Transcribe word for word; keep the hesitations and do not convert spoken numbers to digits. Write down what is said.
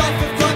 off of